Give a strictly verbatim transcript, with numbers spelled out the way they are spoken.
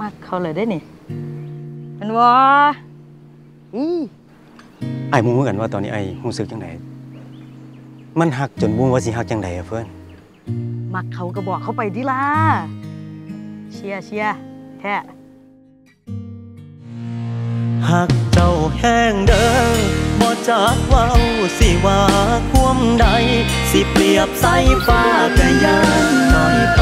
มากเขาเลยได้นี่มันวะอีไอ้มูเหมือนกันว่าตอนนี้ไอ้หูซึกยังไงมันหักจนบูมว่าสิหักยังไงอะเพื่อนมักเขาก็บอกเขาไปดิล่ะเชียเชียแท้หักเจ้าแห้งเด้อบ่จากเว้าสิว่าความใดสิเปรียบใส่ฟ้าก็ยานน้อยไป